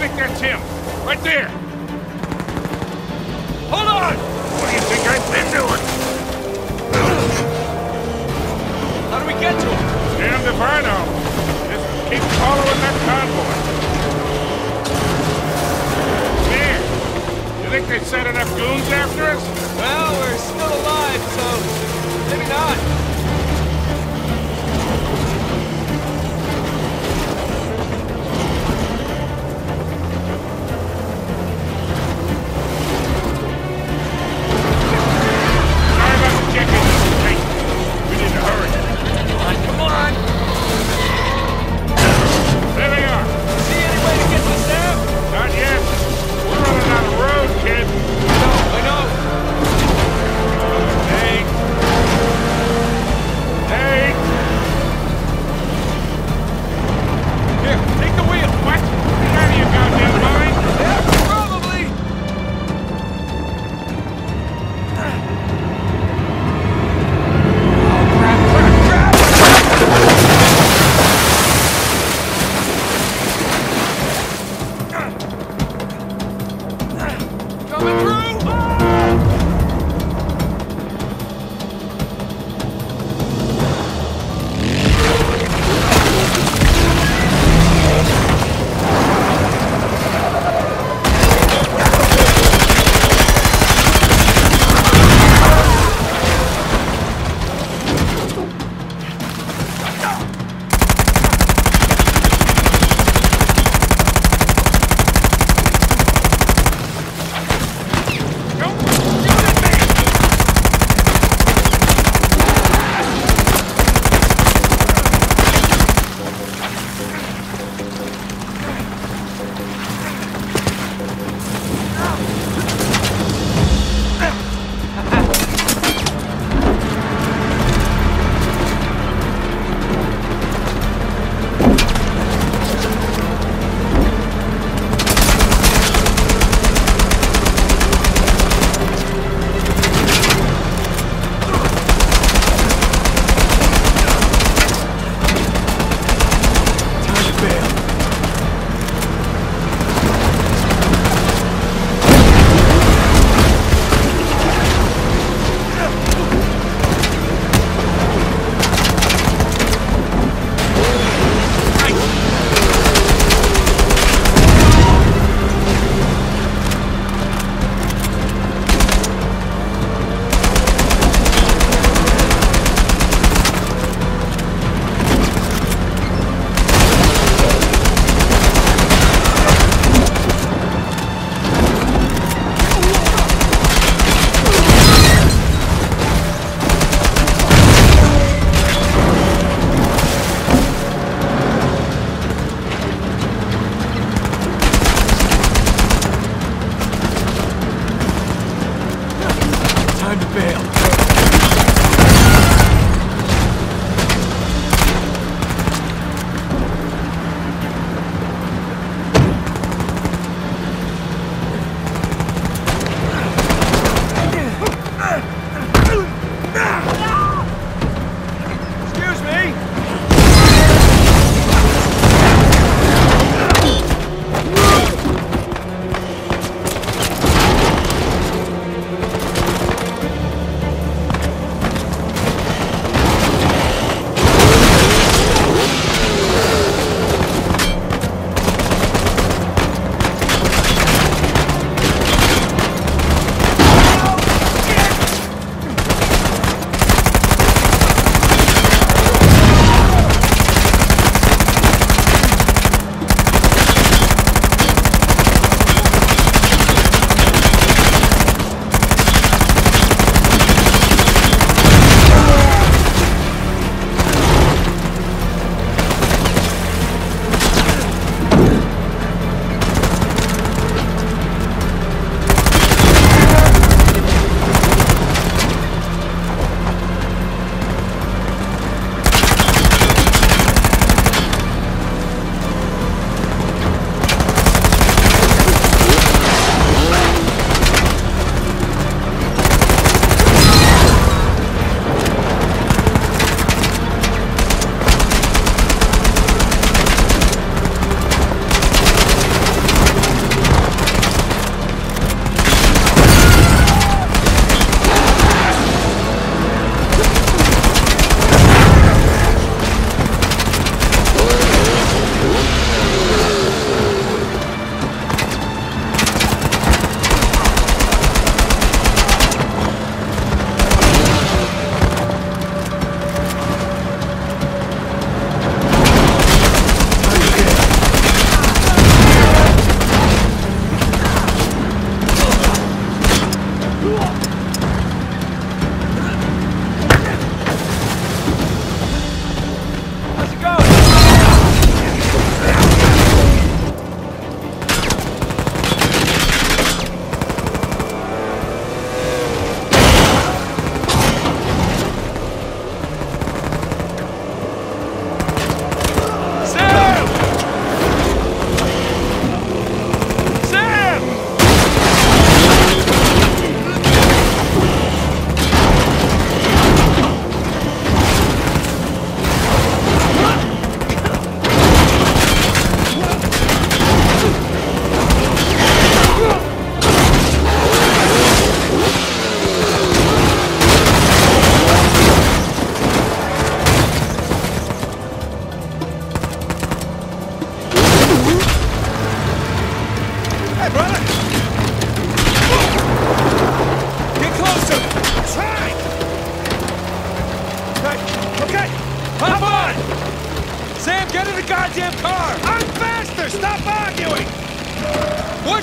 think that's him. Right there. Hold on! What do you think I've been doing? How do we get to him? Damn the Varno. Just keep following that convoy. Man, you think they sent enough goons after us? Well, we're still alive, so maybe not. Not yet. We're running out of road, kid. No, I know.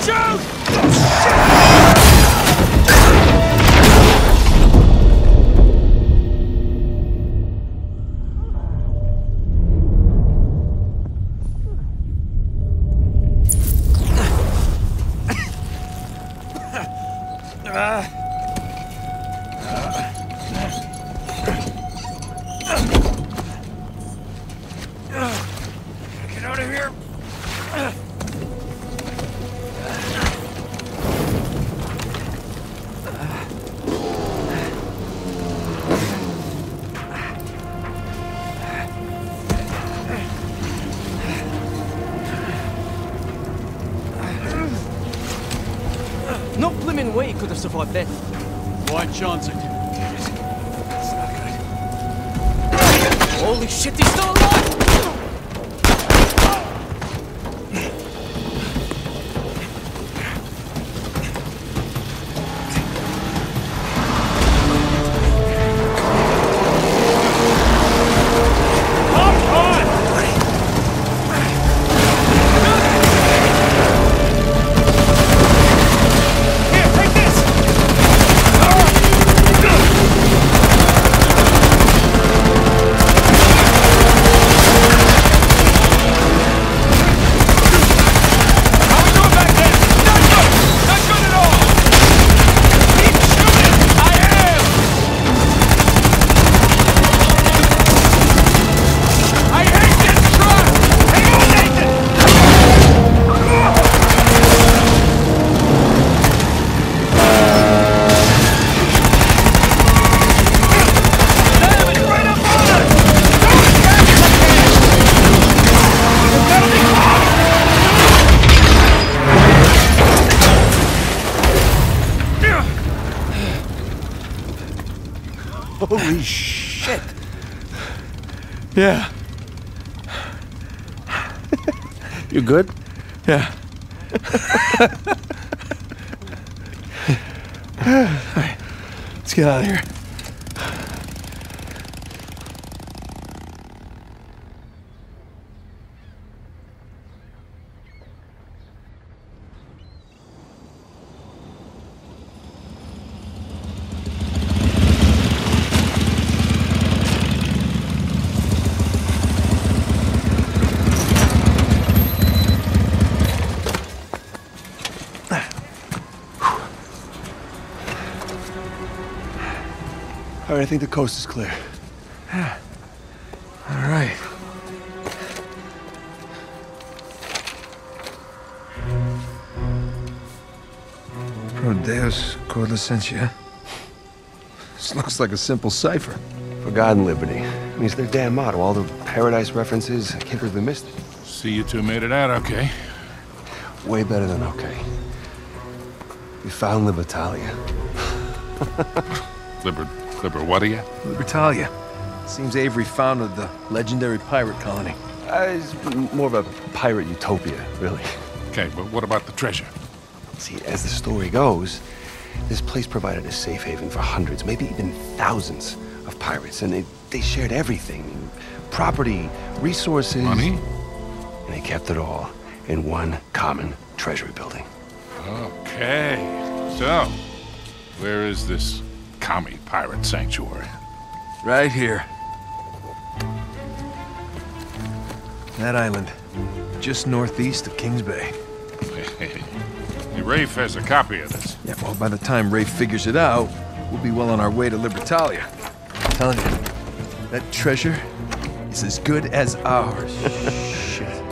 Shoot! Could have survived that. Why chance it? It's not good. Holy shit, he's still alive! Holy shit! Yeah. You good? Yeah. Alright, let's get out of here. I think the coast is clear. Yeah. All right. Pro Deus Cor Licentia. This looks like a simple cipher. For God and liberty. I mean, it's their damn motto. All the paradise references. I can't believe they missed it. See, you two made it out okay. Way better than okay. We found Libertalia. Libertalia. Seems Avery founded the legendary pirate colony. It's more of a pirate utopia, really. Okay, but what about the treasure? See, as the story goes, this place provided a safe haven for hundreds, maybe even thousands of pirates, and they shared everything. Property, resources... Money? And they kept it all in one common treasury building. Okay, so where is this commie pirate sanctuary? Right here. That island, just northeast of Kings Bay. Rafe has a copy of this. Yeah, well, by the time Rafe figures it out, we'll be well on our way to Libertalia. I'm telling you, that treasure is as good as ours. Shit.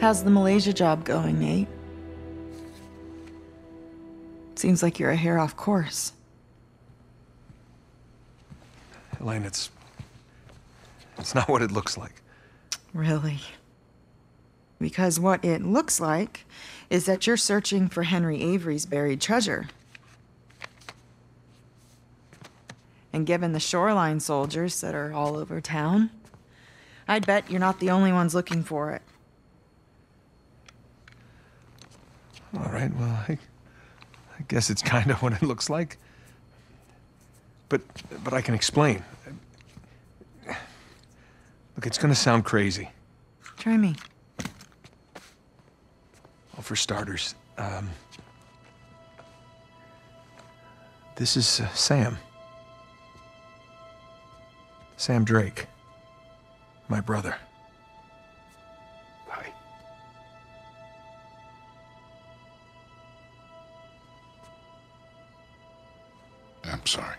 How's the Malaysia job going, Nate? Seems like you're a hair off course. Elaine, it's not what it looks like. Really? Because what it looks like is that you're searching for Henry Avery's buried treasure. And given the shoreline soldiers that are all over town, I'd bet you're not the only ones looking for it. All right, well, I guess it's kind of what it looks like. But I can explain. Look, it's gonna sound crazy. Try me. for starters. This is Sam. Sam Drake, my brother. Hi. I'm sorry.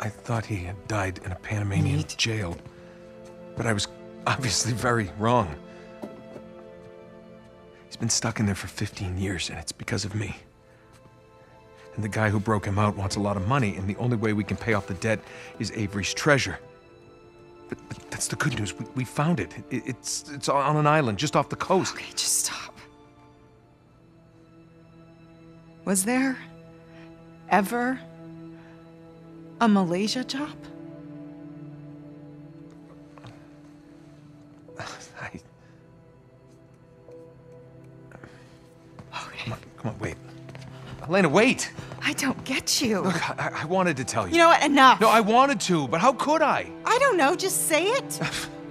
I thought he had died in a Panamanian jail, but I was obviously very wrong. He's been stuck in there for 15 years, and it's because of me. And the guy who broke him out wants a lot of money, and the only way we can pay off the debt is Avery's treasure. But that's the good news. We found it. It's on an island just off the coast. Okay, just stop. Was there ever a Malaysia job? Okay. Come on, wait. Elena, wait! I don't get you. Look, I wanted to tell you. You know what? Enough. No, I wanted to, but how could I? I don't know. Just say it.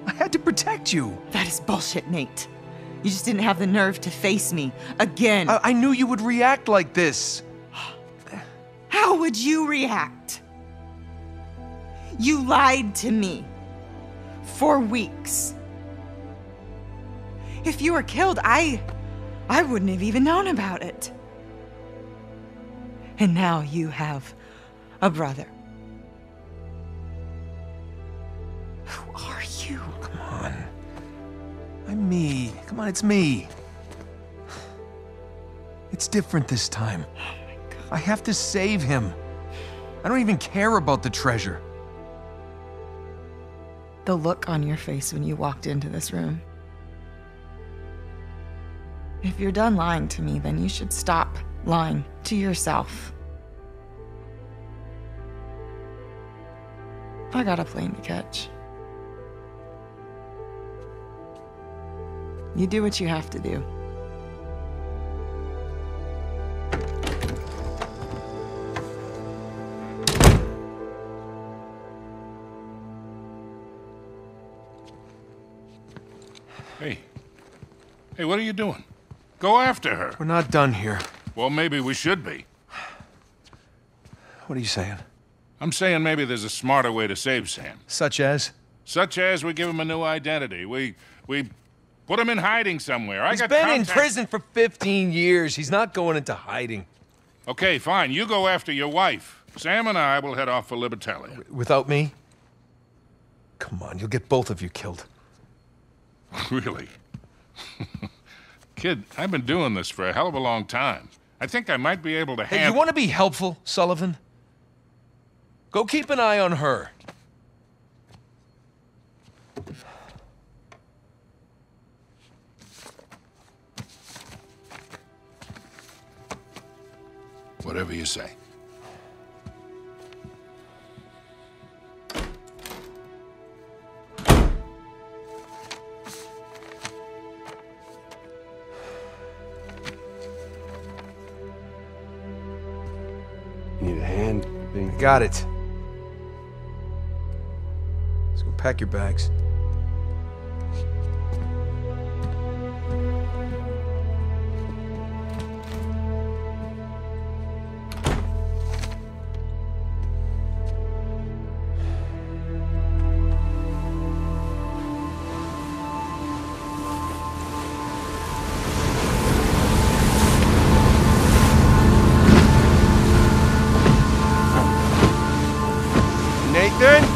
I had to protect you. That is bullshit, Nate. You just didn't have the nerve to face me again. I knew you would react like this. How would you react? You lied to me for weeks. If you were killed, I wouldn't have even known about it. And now you have a brother. Who are you? Oh, come on. I'm me. Come on, it's me. It's different this time. Oh my God. I have to save him. I don't even care about the treasure. The look on your face when you walked into this room. If you're done lying to me, then you should stop lying to yourself. I got a plane to catch. You do what you have to do. Hey. Hey, what are you doing? Go after her. We're not done here. Well, maybe we should be. What are you saying? I'm saying maybe there's a smarter way to save Sam. Such as? Such as we give him a new identity. We put him in hiding somewhere. He's been in prison for 15 years. He's not going into hiding. Okay, fine. You go after your wife. Sam and I will head off for Libertalia. Without me? Come on, you'll get both of you killed. Really? Kid, I've been doing this for a hell of a long time. I think I might be able to handle... Hey, you want to be helpful, Sullivan? Go keep an eye on her. Whatever you say. Need a hand? Got it. Let's go pack your bags. Nathan?